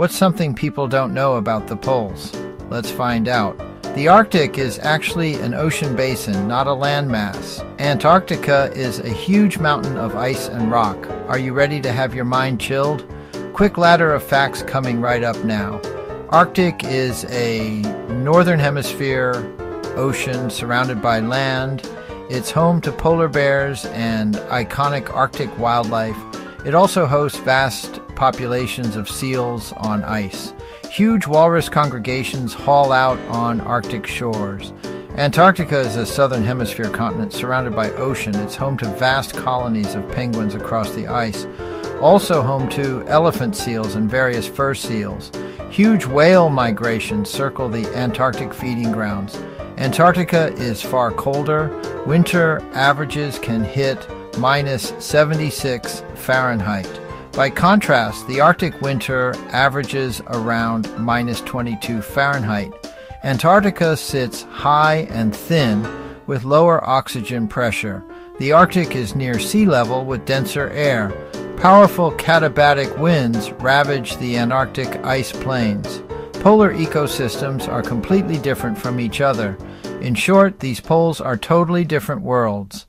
What's something people don't know about the poles? Let's find out. The Arctic is actually an ocean basin, not a landmass. Antarctica is a huge mountain of ice and rock. Are you ready to have your mind chilled? Quick ladder of facts coming right up now. Arctic is a northern hemisphere ocean surrounded by land. It's home to polar bears and iconic Arctic wildlife. It also hosts vast populations of seals on ice. Huge walrus congregations haul out on Arctic shores. Antarctica is a southern hemisphere continent surrounded by ocean. It's home to vast colonies of penguins across the ice. Also home to elephant seals and various fur seals. Huge whale migrations circle the Antarctic feeding grounds. Antarctica is far colder. Winter averages can hit minus 76 Fahrenheit. By contrast, the Arctic winter averages around minus 22 Fahrenheit. Antarctica sits high and thin with lower oxygen pressure. The Arctic is near sea level with denser air. Powerful katabatic winds ravage the Antarctic ice plains. Polar ecosystems are completely different from each other. In short, these poles are totally different worlds.